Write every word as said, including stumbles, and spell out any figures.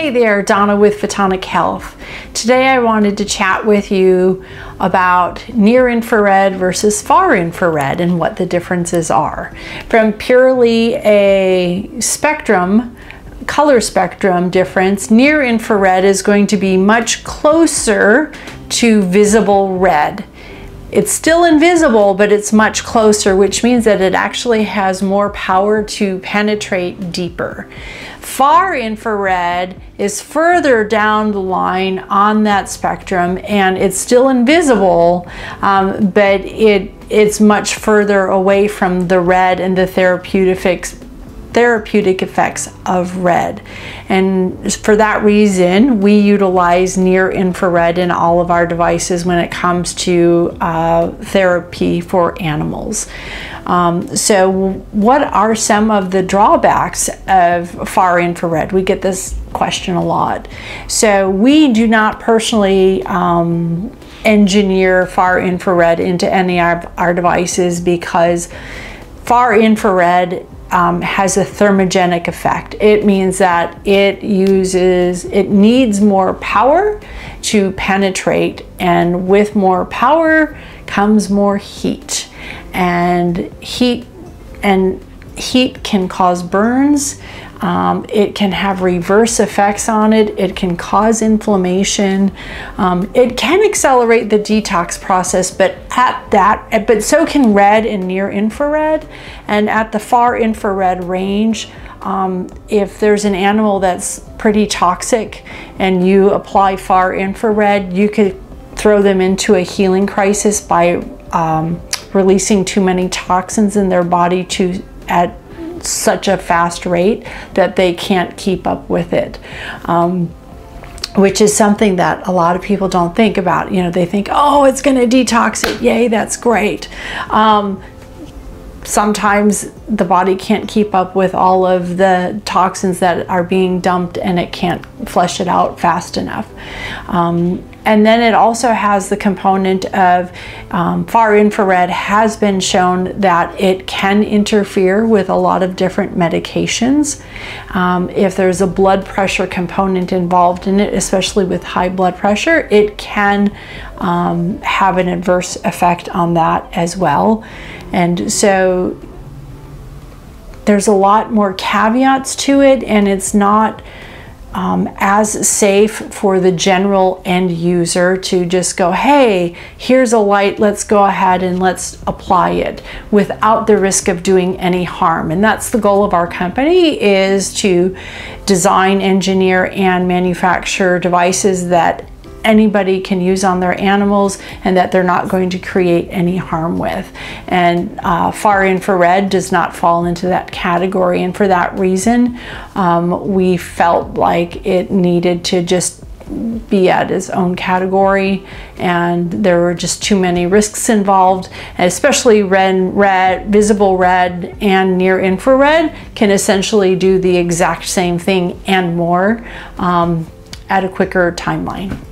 Hey there, Donna with Photonic Health. Today I wanted to chat with you about near-infrared versus far-infrared and what the differences are. From purely a spectrum, color spectrum difference, near-infrared is going to be much closer to visible red. It's still invisible, but it's much closer, which means that it actually has more power to penetrate deeper. Far infrared is further down the line on that spectrum, and it's still invisible, um, but it it's much further away from the red and the therapeutic therapeutic effects of red. And for that reason, we utilize near infrared in all of our devices when it comes to uh, therapy for animals. Um, so what are some of the drawbacks of far infrared? We get this question a lot. So we do not personally um, engineer far infrared into any of our devices because far infrared Um, has a thermogenic effect. It means that it uses, it needs more power to penetrate, and with more power comes more heat. And heat, and heat can cause burns. Um, it can have reverse effects on it. It can cause inflammation. Um, it can accelerate the detox process, but at that, but so can red and near infrared. And at the far infrared range, um, if there's an animal that's pretty toxic and you apply far infrared, you could throw them into a healing crisis by um, releasing too many toxins in their body to at such a fast rate that they can't keep up with it, um, which is something that a lot of people don't think about. You know, they think, oh, it's going to detox it. Yay, that's great. Um, sometimes the body can't keep up with all of the toxins that are being dumped, and it can't flush it out fast enough. Um, and then it also has the component of um, far infrared has been shown that it can interfere with a lot of different medications. Um, if there's a blood pressure component involved in it, especially with high blood pressure, it can um, have an adverse effect on that as well. And so there's a lot more caveats to it, and it's not Um, as safe for the general end user to just go, hey, here's a light, let's go ahead and let's apply it without the risk of doing any harm. And that's the goal of our company, is to design, engineer, and manufacture devices that anybody can use on their animals and that they're not going to create any harm with. And uh, far infrared does not fall into that category, and for that reason um, we felt like it needed to just be at its own category, and there were just too many risks involved, and especially red, red, visible red and near infrared can essentially do the exact same thing and more um, at a quicker timeline.